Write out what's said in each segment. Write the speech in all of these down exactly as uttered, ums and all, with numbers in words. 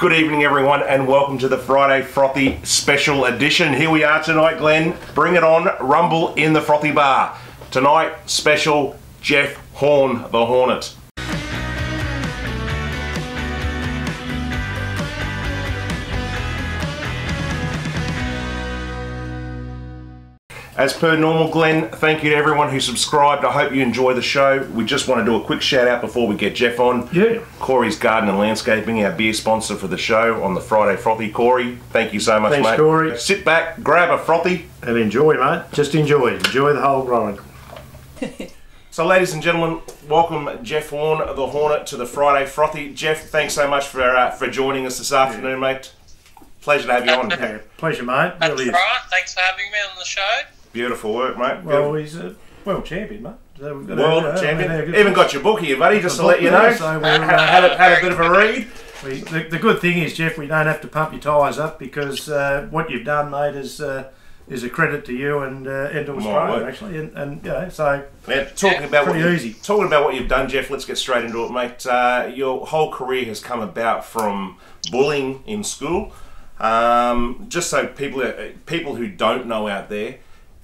Good evening, everyone, and welcome to the Friday Frothy Special Edition. Here we are tonight, Glenn. Bring it on, rumble in the frothy bar. Tonight, special Jeff Horn, the Hornet. As per normal, Glenn, thank you to everyone who subscribed. I hope you enjoy the show. We just want to do a quick shout out before we get Jeff on. Yeah. Corey's Garden and Landscaping, our beer sponsor for the show on the Friday Frothy. Corey, thank you so much, Thanks, mate. Thanks, Corey. Sit back, grab a frothy. And enjoy, mate. Just enjoy. Enjoy the whole ride. So, ladies and gentlemen, welcome Jeff Horn, the Hornet, to the Friday Frothy. Jeff, thanks so much for uh, for joining us this afternoon, yeah. mate. Pleasure to have you on. Pleasure, mate. That's really right. Thanks for having me on the show. Beautiful work, mate. Beautiful. Well, he's a world champion, mate. World champion. Even place. got your book here, buddy, just to let you know. So we've uh, had, a, had a bit of a read. We, the, the good thing is, Jeff, we don't have to pump your tyres up because uh, what you've done, mate, is uh, is a credit to you and uh, and to Australia, actually. And, and you know, so now, talking yeah, about pretty what easy. Talking about what you've done, Jeff. Let's get straight into it, mate. Uh, your whole career has come about from bullying in school. Um, just so people people who don't know out there.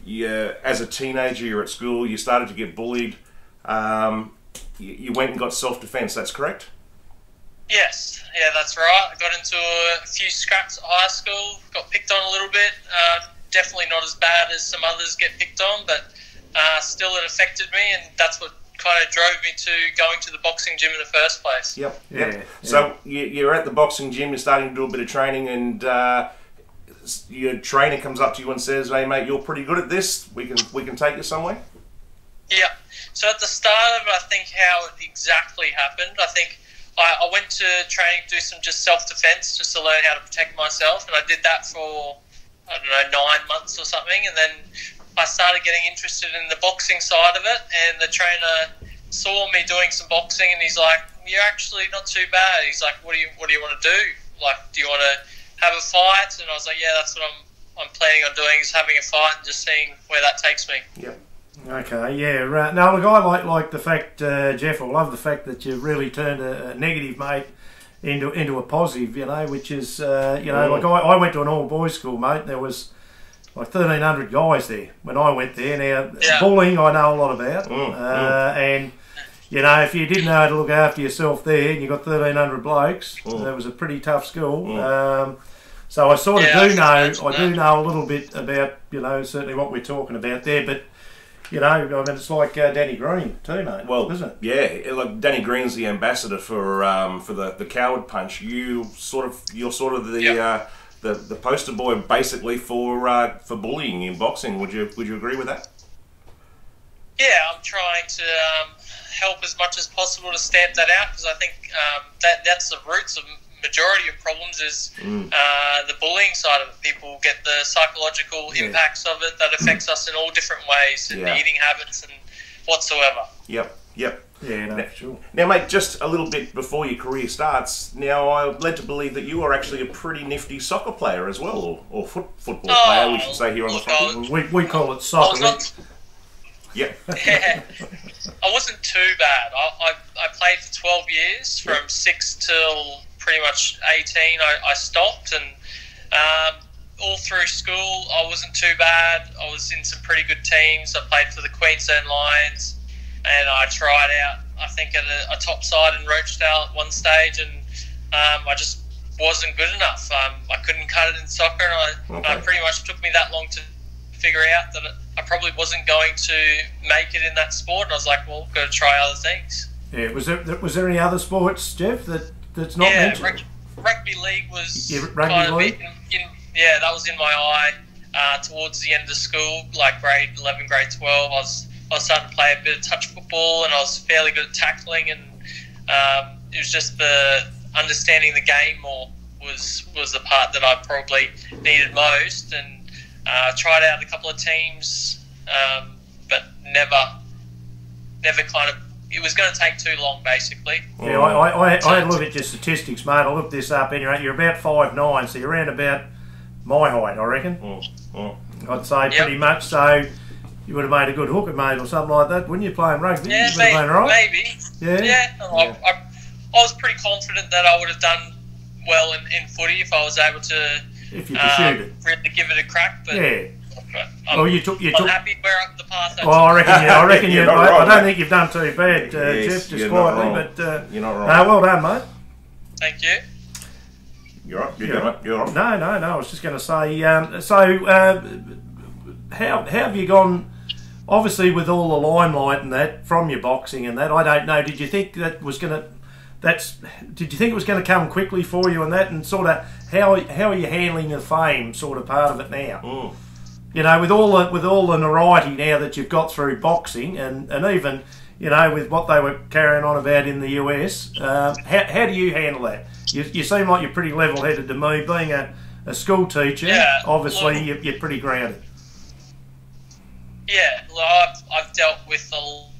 You, as a teenager, you're at school, you started to get bullied, um, you, you went and got self-defence, that's correct? Yes, yeah, that's right. I got into a few scraps at high school, got picked on a little bit, uh, definitely not as bad as some others get picked on, but uh, still it affected me, and that's what kind of drove me to going to the boxing gym in the first place. Yep, yep. Yeah, yeah. So you, you're at the boxing gym, you're starting to do a bit of training, and... Uh, your trainer comes up to you and says, "Hey, mate, you're pretty good at this. We can we can take you somewhere." Yeah. So at the start of it, I think how it exactly happened. I think I, I went to training to do some just self defence, just to learn how to protect myself, and I did that for I don't know nine months or something, and then I started getting interested in the boxing side of it. And the trainer saw me doing some boxing, and he's like, "You're actually not too bad." He's like, "What do you what do you want to do? Like, do you want to have a fight?" And I was like, yeah, that's what I'm I'm planning on doing, is having a fight and just seeing where that takes me. Yep. Okay, yeah, right. Now, look, I like, like the fact, uh, Jeff, I love the fact that you've really turned a, a negative, mate, into into a positive, you know, which is, uh, you know, mm. like I, I went to an all-boys school, mate, and there was like thirteen hundred guys there when I went there. Now, yeah. bullying I know a lot about, mm. Uh, mm. and... You know, if you didn't know how to look after yourself there and you got thirteen hundred blokes, mm. that was a pretty tough school. Mm. Um, so I sort of yeah, do know, I do know a little bit about, you know, certainly what we're talking about there. But, you know, I mean, it's like uh, Danny Green too, mate, well, isn't it? Yeah, like Danny Green's the ambassador for um, for the, the coward punch. You sort of, you're sort of the yep. uh, the, the poster boy basically for uh, for bullying in boxing. Would you would you agree with that? Yeah, I'm trying to. Um help as much as possible to stamp that out, because I think um, that that's the roots of majority of problems is mm. uh, the bullying side of it. People get the psychological yeah. impacts of it that affects us in all different ways, in yeah. the eating habits and whatsoever. Yep, yep. Yeah, no, now, sure. Now, mate, just a little bit before your career starts, now I'm led to believe that you are actually a pretty nifty soccer player as well, or, or foot, football oh, player, we should say here on the front. We, we call it soccer. Yeah. yeah. I wasn't too bad. I, I, I played for twelve years, from yeah. six till pretty much eighteen. I, I stopped, and um, all through school I wasn't too bad. I was in some pretty good teams. I played for the Queensland Lions, and I tried out, I think, at a, a top side in Rochedale at one stage, and um, I just wasn't good enough. Um, I couldn't cut it in soccer, and I, okay. and I pretty much took me that long to figure out that it, I probably wasn't going to make it in that sport, and I was like, well, got to try other things. Yeah, was there was there any other sports, Jeff, that that's not yeah, mentioned? Yeah, rugby league was yeah, rugby kind league? of in, in, yeah, that was in my eye uh, towards the end of school, like grade eleven, grade twelve. I was I was starting to play a bit of touch football, and I was fairly good at tackling, and um, it was just the understanding the game more was was the part that I probably needed most, and. I uh, tried out a couple of teams, um, but never, never kind of. It was going to take too long, basically. Yeah, I, I, I, so I had a look at your statistics, mate. I looked this up. Anyway, you're about five nine, so you're around about my height, I reckon. Mm, mm. I'd say yep. pretty much. So you would have made a good hooker, mate, or something like that, wouldn't you? Playing rugby, yeah, you maybe. Have been right. maybe. Yeah, yeah. yeah. I, I, I was pretty confident that I would have done well in, in footy if I was able to if you pursued um, it. really give it a crack. But yeah. I'm, oh, you took, you I'm took, happy where up the pass. Oh, I reckon you. I reckon you. I, right, I don't mate. think you've done too bad, uh, yes, Jeff. Just quietly, but uh, you're not wrong. Uh, well done, mate. Thank you. You're up. You're, you're up. You're up. No, no, no. I was just going to say. Um, so, uh, how how have you gone? Obviously, with all the limelight and that from your boxing and that, I don't know. Did you think that was going to? That's. Did you think it was going to come quickly for you and that, and sort of how how are you handling the fame sort of part of it now? Mm. You know, with all the, with all the notoriety now that you've got through boxing, and, and even, you know, with what they were carrying on about in the U S, uh, how, how do you handle that? You, you seem like you're pretty level-headed to me. Being a, a school teacher, yeah, obviously well, you're, you're pretty grounded. Yeah, well, I've, I've dealt with a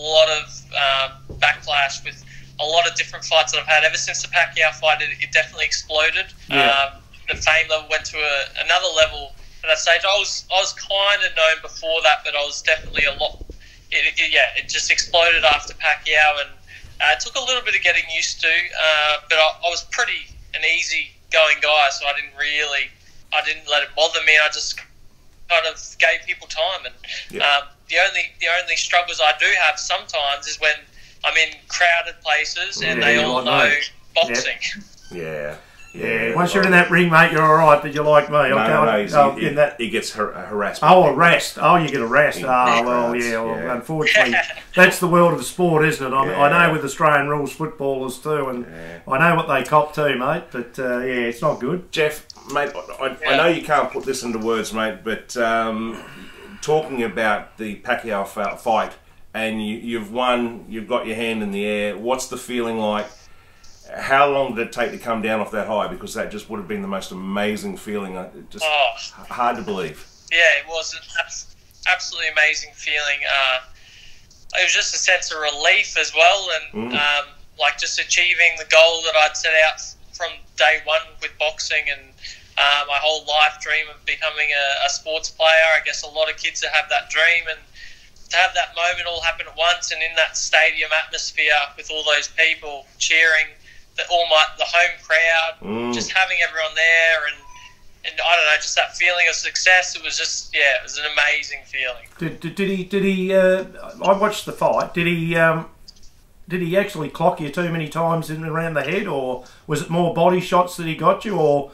lot of uh, backlash with a lot of different fights that I've had. Ever since the Pacquiao fight, it, it definitely exploded. Yeah. Um, the fame level went to a, another level. At that stage, I was I was kind of known before that, but I was definitely a lot. It, it, yeah, it just exploded after Pacquiao, and uh, it took a little bit of getting used to. Uh, but I, I was pretty an easy-going guy, so I didn't really, I didn't let it bother me. I just kind of gave people time, and yeah. um, the only the only struggles I do have sometimes is when I'm in crowded places and yeah, they all know it. boxing. Yeah. yeah. Yeah, once you're in that ring, mate, you're all right, but you're like me. No, no, no, oh, he, in that... he gets har harassed. Oh, harassed. Oh, you get harassed. Oh, well, yeah, well, yeah. Unfortunately, that's the world of sport, isn't it? I, yeah. I know with Australian rules footballers too, and yeah. I know what they cop too, mate, but, uh, yeah, it's not good. Jeff, mate, I, I know you can't put this into words, mate, but um, talking about the Pacquiao fight, and you, you've won, you've got your hand in the air, what's the feeling like? How long did it take to come down off that high? Because that just would have been the most amazing feeling. Just oh, hard to believe. Yeah, it was an absolutely amazing feeling. Uh, it was just a sense of relief as well, and mm. um, like just achieving the goal that I'd set out from day one with boxing, and uh, my whole life dream of becoming a, a sports player. I guess a lot of kids that have that dream, and to have that moment all happen at once, and in that stadium atmosphere with all those people cheering. The, all my, the home crowd, mm. just having everyone there, and, and I don't know, just that feeling of success. It was just, yeah, it was an amazing feeling. Did, did, did he? Did he? Uh, I watched the fight. Did he? Um, did he actually clock you too many times in around the head, or was it more body shots that he got you, or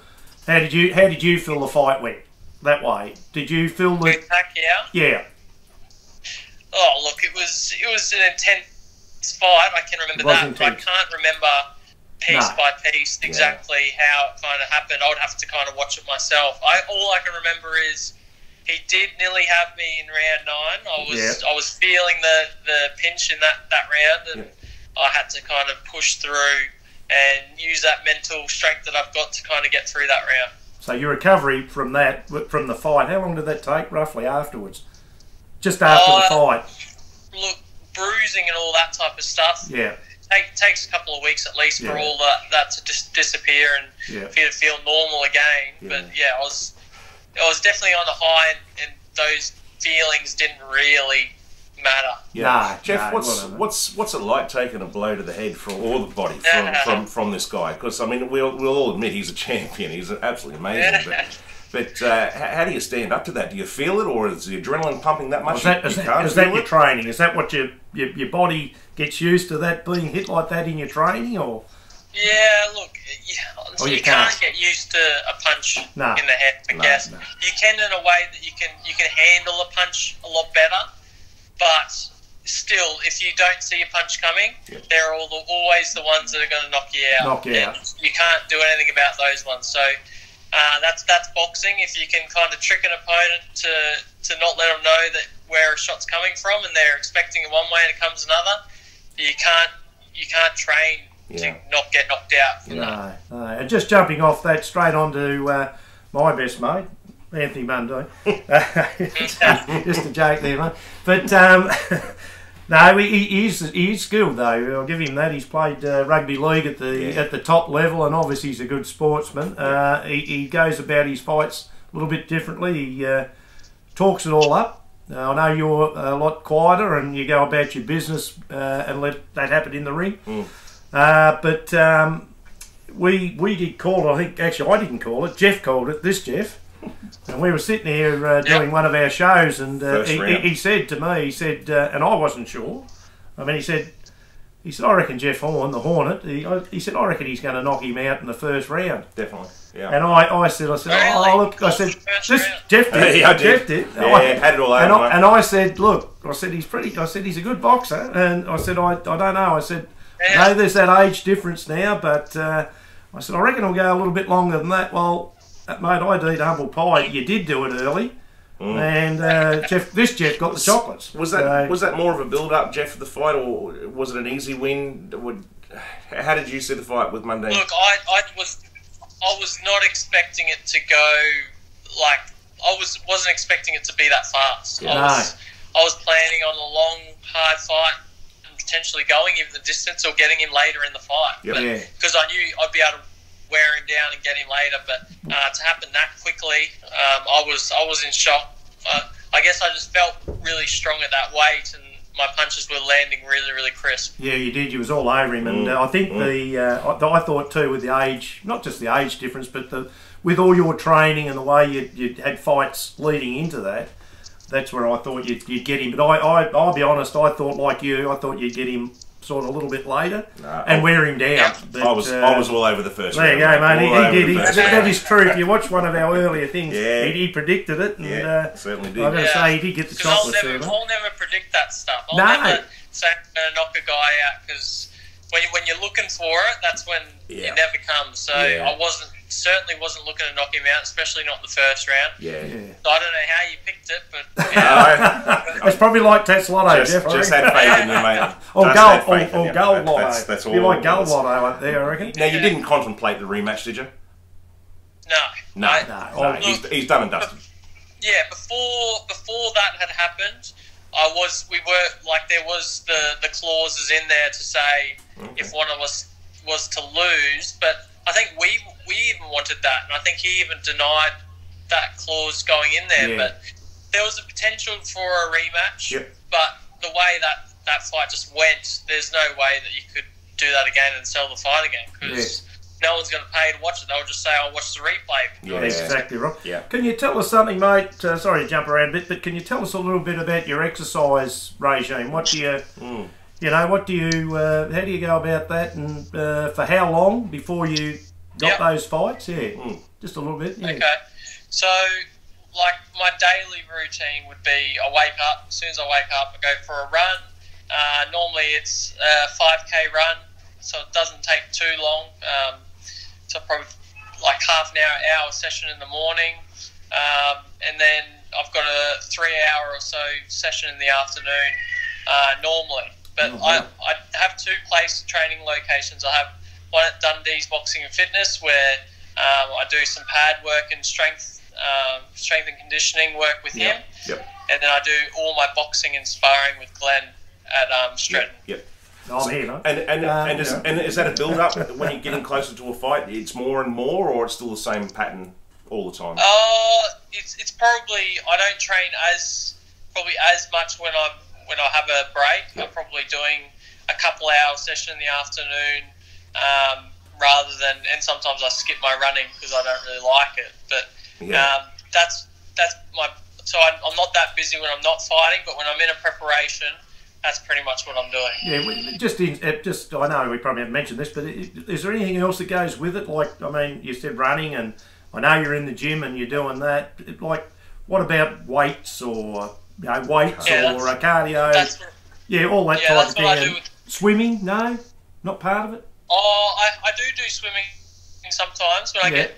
how did you? How did you feel the fight went that way? Did you feel the? With Pacquiao? Yeah. Oh look, it was it was an intense fight. I can remember that. Intense. I can't remember. Piece no. by piece, exactly yeah. how it kind of happened. I would have to kind of watch it myself. I all I can remember is he did nearly have me in round nine. I was yeah. I was feeling the, the pinch in that, that round, and yeah. I had to kind of push through and use that mental strength that I've got to kind of get through that round. So your recovery from that, from the fight, how long did that take roughly afterwards? Just after uh, the fight? Look, bruising and all that type of stuff. Yeah. It takes a couple of weeks at least yeah. for all that, that to just disappear and yeah. for you to feel normal again. Yeah. But yeah, I was I was definitely on the high, and, and those feelings didn't really matter. Yeah, nah, Jeff, nah, what's what's what's it like taking a blow to the head for all the body from nah. from, from, from this guy? Because I mean, we'll we'll all admit he's a champion. He's absolutely amazing. Yeah. But, but uh, how do you stand up to that? Do you feel it, or is the adrenaline pumping that much? Is that, you, is you that, is that your training? Is that what your your, your body? Gets used to that being hit like that in your training, or yeah, look, you, honestly, you, you can't. can't get used to a punch nah, in the head. I nah, guess nah. you can in a way that you can you can handle a punch a lot better, but still, if you don't see a punch coming, yep. they're all the, always the ones that are going to knock you out. Knock you and out. You can't do anything about those ones. So uh, that's that's boxing. If you can kind of trick an opponent to to not let them know that where a shot's coming from, and they're expecting it one way and it comes another. You can't, you can't train yeah. to not get knocked out. You know? No, no. And just jumping off that straight onto uh, my best mate, Anthony Mundine. Just a joke there, mate. But um, no, he, he, is, he is skilled though. I'll give him that. He's played uh, rugby league at the yeah. at the top level, and obviously he's a good sportsman. Uh, he, he goes about his fights a little bit differently. He uh, talks it all up. Uh, I know you're a lot quieter and you go about your business uh, and let that happen in the ring. Mm. Uh, but um, we we did call it, I think, actually I didn't call it, Jeff called it, this Jeff. And we were sitting here uh, doing yep. one of our shows, and uh, he, he said to me, he said, uh, and I wasn't sure, I mean, he said, he said, I reckon Jeff Horn, the Hornet, he, I, he said, I reckon he's going to knock him out in the first round. Definitely, yeah. And I, I said, I said, really? Oh, look, I said, this, Jeff did, yeah, did. Jeff did. Yeah, I, had it all over. And I, and I said, look, I said, he's pretty, I said, he's a good boxer. And I said, I, I don't know, I said, yeah. I know there's that age difference now, but uh, I said, I reckon I'll go a little bit longer than that. Well, mate, I did humble pie. You did do it early. Mm. And uh, Jeff, this Jeff got the chocolates. Was that so, was that more of a build-up, Jeff, for the fight, or was it an easy win? Would, how did you see the fight with Mundine? Look, I, I was I was not expecting it to go like I was wasn't expecting it to be that fast. Yeah, I was no. I was planning on a long, hard fight and potentially going him the distance or getting him later in the fight. Yep. But, yeah, because I knew I'd be able to wear him down and get him later, but uh, to happen that quickly, um, I was I was in shock. Uh, I guess I just felt really strong at that weight, and my punches were landing really, really crisp. Yeah, you did. You was all over him, and uh, I think the uh, I, I thought too with the age, not just the age difference, but the with all your training and the way you you had fights leading into that, that's where I thought you'd, you'd get him. But I, I I'll be honest, I thought like you, I thought you'd get him sort of a little bit later, no, and wear him down. Yeah. But, I was uh, I was all over the first. There you round, go, mate. He, he did. He, that is true. If you watch one of our earlier things, yeah. he, he predicted it. And, yeah, uh, certainly did. I'm going to yeah. say he did get the chocolate. I'll never, I'll never predict that stuff. I'll no. never say I'm going to knock a guy out, because when you, when you're looking for it, that's when yeah. it never comes. So yeah. I wasn't certainly wasn't looking to knock him out, especially not in the first round. Yeah. yeah. So I don't know how you picked it, but. Yeah. No. It's probably like Tats Lotto, just, Jeff. Just had faith in you, mate. Or gold, or, or you, gold Lotto. That's, that's all. You like gold Lotto up there, I reckon. Now, you yeah. didn't contemplate the rematch, did you? No. No. I, no. no. Look, he's, he's done and dusted. Yeah, before before that had happened, I was we were like there was the the clauses in there to say okay. if one of us was to lose, but I think we we even wanted that, and I think he even denied that clause going in there. Yeah. But there was a potential for a rematch. Yep. But the way that that fight just went, there's no way that you could do that again and sell the fight again, because yeah. no one's going to pay to watch it. They'll just say, "I'll watch the replay." Yeah, that's exactly right. Yeah. Can you tell us something, mate? Uh, sorry to jump around a bit, but can you tell us a little bit about your exercise regime? What do you? Mm. You know, what do you, uh, how do you go about that, and uh, for how long before you got yep. those fights? Yeah, mm. just a little bit. Yeah. Okay. So, like, my daily routine would be I wake up, as soon as I wake up, I go for a run. Uh, normally it's a five K run, so it doesn't take too long. Um, so probably like half an hour, hour session in the morning. Um, and then I've got a three hour or so session in the afternoon uh, normally. But I, I have two place training locations. I have one at Dundee's Boxing and Fitness, where um, I do some pad work and strength, um, strength and conditioning work with yep. him. Yep. And then I do all my boxing and sparring with Glenn at um, Stretton. Yep. yep. Oh, so, here, and and um, and, is, yeah. and is that a build up when you're getting closer to a fight? It's more and more, or it's still the same pattern all the time? Uh, it's it's probably I don't train as probably as much when I'm. When I have a break, yep. I'm probably doing a couple hour session in the afternoon, um, rather than. And sometimes I skip my running because I don't really like it. But yeah. um, that's that's my. So I'm, I'm not that busy when I'm not fighting, but when I'm in a preparation, that's pretty much what I'm doing. Yeah, we, just in, just I know we probably haven't mentioned this, but is there anything else that goes with it? Like, I mean, you said running, and I know you're in the gym and you're doing that. Like, what about weights or? You know, weights yeah, or cardio, that's, yeah, all that yeah, type of thing. Swimming, no, not part of it. Oh, I, I do do swimming sometimes when I yeah. get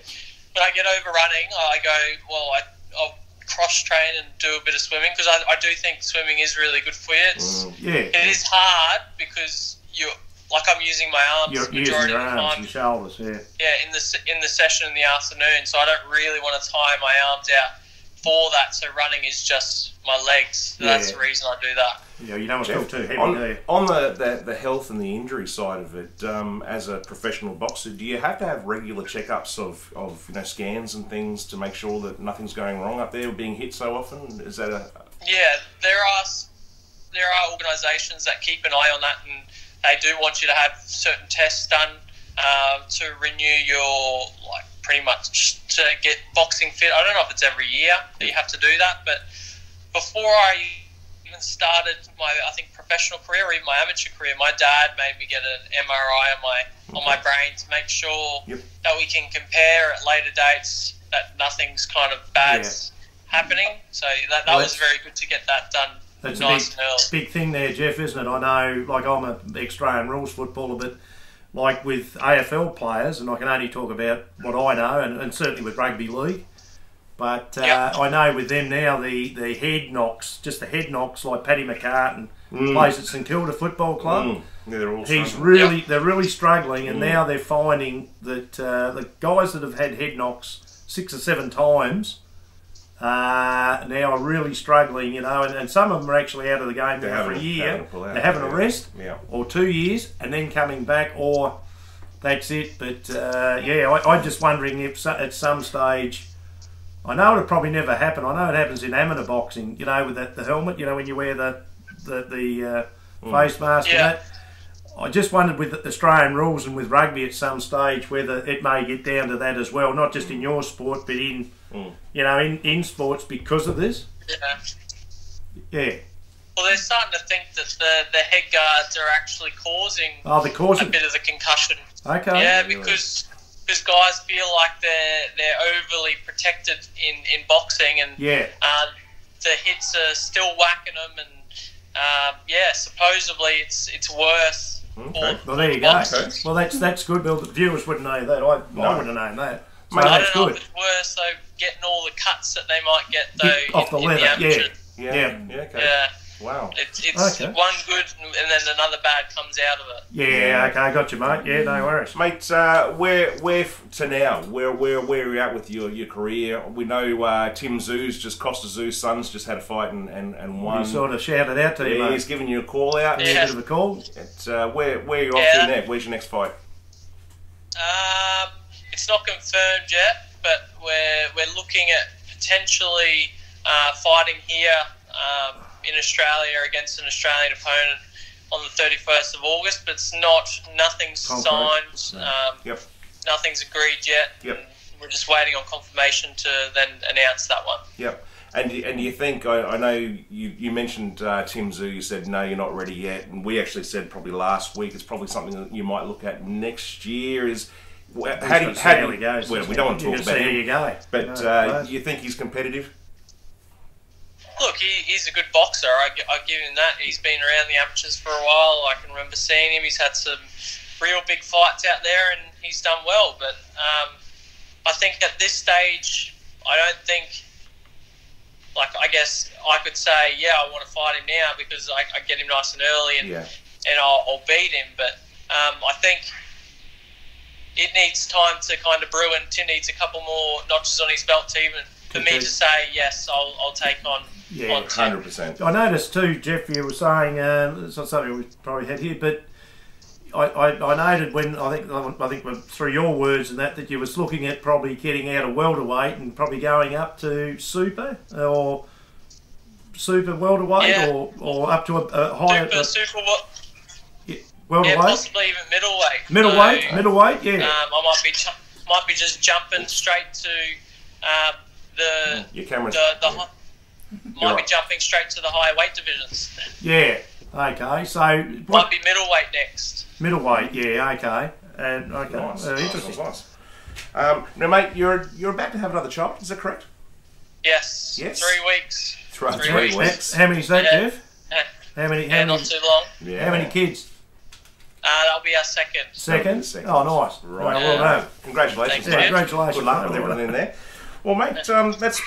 when I get over running. I go well, I I'll cross train and do a bit of swimming, because I, I do think swimming is really good for you. It's, mm, yeah, it is hard because you like I'm using my arms You're majority your arms of the time, and shoulders, yeah, yeah, in the in the session in the afternoon. So I don't really want to tire my arms out for that. So running is just my legs. So yeah. That's the reason I do that. Yeah, you don't feel too heavy. On, do on the, the the health and the injury side of it, um, as a professional boxer, do you have to have regular checkups of of you know scans and things to make sure that nothing's going wrong up there, or being hit so often? Is that a yeah? There are there are organisations that keep an eye on that, and they do want you to have certain tests done um, to renew your, like, pretty much to get boxing fit. I don't know if it's every year that you have to do that, but before I even started my, I think, professional career or even my amateur career, my dad made me get an M R I on my on my brain to make sure yep. that we can compare at later dates that nothing's kind of bad yeah. happening. So that, that well, was very good to get that done. That's nice a big, and early. big thing there, Jeff, isn't it? I know, like, I'm an Australian rules footballer, but like with A F L players, and I can only talk about what I know, and, and certainly with rugby league, but uh, yep. I know with them now, the, the head knocks, just the head knocks, like Paddy McCartan mm. plays at St Kilda Football Club. Mm. Yeah, they're all He's struggling. really, yep. They're really struggling, and mm. now they're finding that uh, the guys that have had head knocks six or seven times uh, now are really struggling, you know, and, and some of them are actually out of the game now for a year. They're having a rest yeah. or two years and then coming back, or that's it. But uh, yeah, I, I'm just wondering if so, at some stage, I know it'll probably never happen. I know it happens in amateur boxing, you know, with that, the helmet, you know, when you wear the, the, the uh, mm. face mask yeah. and that. I just wondered with Australian rules and with rugby at some stage whether it may get down to that as well, not just in your sport, but in, mm. you know, in, in sports because of this. Yeah. Yeah. Well, they're starting to think that the, the head guards are actually causing oh, they're causing a bit of the concussion. Okay. Yeah, because because guys feel like they're, they're overly protected in, in boxing and yeah. uh, the hits are still whacking them and, uh, yeah, supposedly it's, it's worse. Okay. Well, there you go. Okay. Well, that's that's good, Bill. The viewers wouldn't know that. I, no. I wouldn't have known that. So well, that's I don't know good. If it's worse, though, getting all the cuts that they might get, though, Hit off in, the leather. In the yeah. Yeah. yeah, yeah, okay. Yeah. Wow. It's, it's okay. one good and then another bad comes out of it. Yeah, okay, got you, mate. Yeah, no worries. Mate, uh, where, where to now? Where, where, where are you at with your, your career? We know uh, Tim Tszyu, just Costa Tszyu son's, just had a fight and, and, and won. He sort of shouted out to you, yeah, mate. He's giving you a call out. Yeah. A bit of a call. It's, uh, where, where are you yeah. off to now? Where's your next fight? Um, it's not confirmed yet, but we're, we're looking at potentially uh, fighting here. Um, in Australia against an Australian opponent on the thirty-first of August, but it's not, nothing's Confirmed. signed, um, yep. nothing's agreed yet. Yep. We're just waiting on confirmation to then announce that one. Yep. And, and you think, I, I know you, you mentioned uh, Tim Tszyu, you said, no, you're not ready yet. And we actually said probably last week, it's probably something that you might look at next year is, well, how do you, how do you, goes, well, we don't want to talk about it, you go. but you, know, uh, you think he's competitive? Look, he, he's a good boxer. I, I give him that. He's been around the amateurs for a while. I can remember seeing him. He's had some real big fights out there, and he's done well. But um, I think at this stage, I don't think, like, I guess I could say, yeah, I want to fight him now because I, I get him nice and early and, yeah. and I'll, I'll beat him. But um, I think it needs time to kind of brew, and Tim needs a couple more notches on his belt to even, for me to say, yes, I'll, I'll take on. Yeah, one hundred percent. I noticed too, Jeff, you were saying, uh, it's not something we probably had here, but I, I, I noted when, I think I think through your words and that, that you was looking at probably getting out of welterweight and probably going up to super or super welterweight yeah. or, or up to a, a higher... Super, a, super what? Yeah, welterweight? Yeah, possibly even middleweight. Middleweight, so, middleweight, yeah. Um, I might be, might be just jumping straight to uh, the... Your camera's... The, the, yeah. Might You're be right. jumping straight to the higher weight divisions. Yeah, okay. So what, might be middleweight next. Middleweight, yeah, okay. And okay, nice. Uh, interesting. Nice. Um, now, mate, you're you're about to have another child. Is that correct? Yes. Yes. Three weeks. Three, three, three weeks. weeks. How many is that, yeah. Jeff? How many? How yeah, many, not too long. Yeah. How many kids? Uh, that'll be our second. Second. second. Oh, nice. Right. Yeah. Well done. Congratulations. Yeah, congratulations. Good luck with everyone in there. Well, mate, um, that's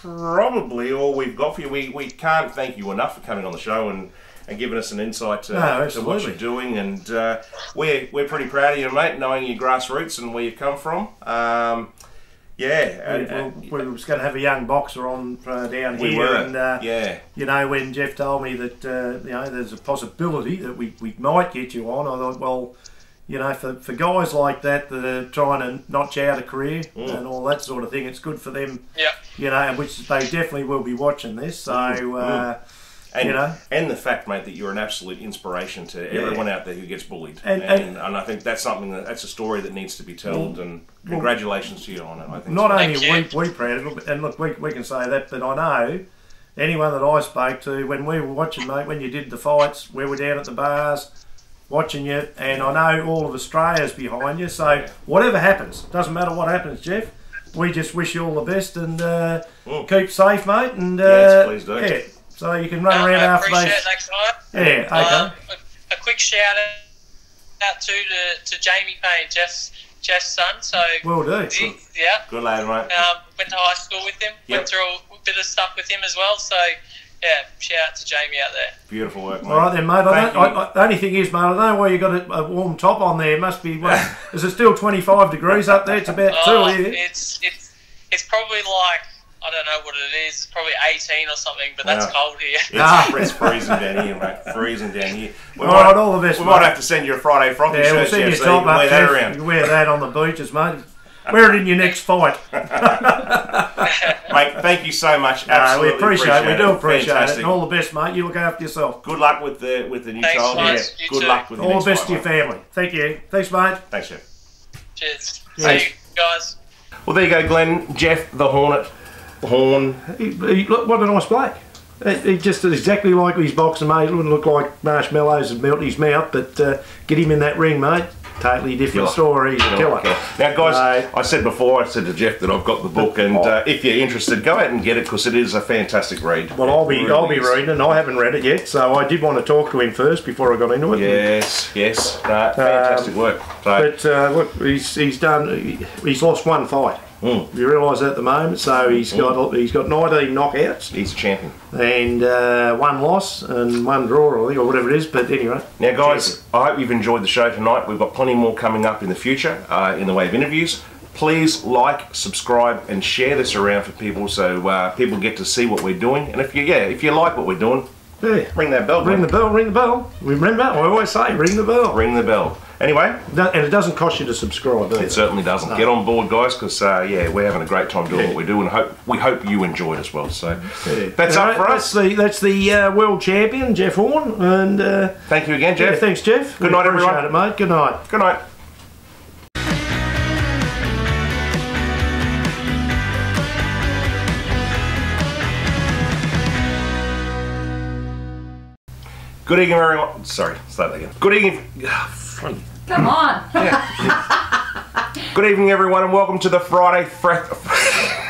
probably all we've got for you. We, we can't thank you enough for coming on the show and, and giving us an insight to, no, to what you're doing. And uh, we're, we're pretty proud of you, mate, knowing your grassroots and where you've come from. Um, yeah. We, and, we're, and, we're just going to have a young boxer on uh, down we here. Were. And, uh, yeah. You know, when Jeff told me that, uh, you know, there's a possibility that we, we might get you on, I thought, well, you know, for, for guys like that that are trying to notch out a career mm. and all that sort of thing, it's good for them. Yeah. You know, which they definitely will be watching this. So, mm. uh, And, you know? And the fact, mate, that you're an absolute inspiration to yeah. everyone out there who gets bullied. And, and, and, and I think that's something that, that's a story that needs to be told. And congratulations well, to you on it. I think not so. only are we, we proud, and look, we, we can say that, but I know anyone that I spoke to, when we were watching, mate, when you did the fights, we were down at the bars watching you, and I know all of Australia's behind you. So whatever happens, doesn't matter what happens, Jeff, we just wish you all the best and uh, keep safe, mate. And uh, yes, please do. Yeah, so you can run no, around I after those. Next time. Yeah, okay. Um, a, a quick shout out to to, to Jamie Payne, Jeff's Jeff's son. So will do. He, yeah, good lad, mate. Um, went to high school with him. Yep. Went through a bit of stuff with him as well. So. Yeah, shout out to Jamie out there. Beautiful work, mate. All right then, mate. I don't, I, I, the only thing is, mate, I don't know why you got a, a warm top on there. It must be, well, is it still twenty-five degrees up there? It's about oh, two, isn't it? It's, it's, it's probably like, I don't know what it is, probably eighteen or something, but that's no. cold here. It's, ah. it's freezing down here, mate. Freezing down here. We all might, right, all the best, We mate. might have to send you a Friday Frothy yeah, shirt, we'll send you so top you can lay that around. You wear that on the beaches, mate. Wear it in your next fight. Mate, thank you so much. Absolutely, no, we appreciate, appreciate it. We do appreciate Fantastic. it. And all the best, mate. You look after yourself. Good luck with the with the new Thanks, child. Mate. Yeah. You Good too. luck with all the next All the best fight, to your family. Mate. Thank you. Thanks, mate. Thanks, Jeff. Cheers. Cheers. See you, guys. Well, there you go, Glenn. Jeff the Hornet. Horn. He, he, look, what a nice bloke. He, he just exactly like his boxing, mate. It wouldn't look like marshmallows would melt in his mouth, but uh, get him in that ring, mate. Totally different story. Killer. Killer. Now, guys, no. I said before, I said to Jeff that I've got the book, and uh, if you're interested, go out and get it because it is a fantastic read. Well, I'll be, really I'll be reading, and I haven't read it yet, so I did want to talk to him first before I got into it. Yes, yes, no, fantastic um, work. So. But uh, look, he's he's done. He's lost one fight. Mm. You realise that at the moment. So he's mm. got he's got nineteen knockouts. He's a champion. And uh, one loss and one draw, I think, or whatever it is. But anyway. Now, guys, champion. I hope you've enjoyed the show tonight. We've got plenty more coming up in the future uh, in the way of interviews. Please like, subscribe, and share this around for people so uh, people get to see what we're doing. And if you yeah, if you like what we're doing, yeah. ring that bell. Ring man. the bell. Ring the bell. Remember, I always say, ring the bell. Ring the bell. Anyway, and it doesn't cost you to subscribe, does it? It certainly doesn't. No. Get on board, guys, because uh, yeah, we're having a great time doing yeah. what we do, and hope we hope you enjoyed as well. So yeah. that's All up right, for that's us. The, that's the uh, world champion, Jeff Horn, and uh, thank you again, Jeff. Yeah, thanks, Jeff. Good we night, appreciate everyone. It, mate. Good night. Good night. Good evening, everyone. Sorry, start that again. Good evening. Come on. Yeah. Good evening, everyone, and welcome to the Friday Frothy.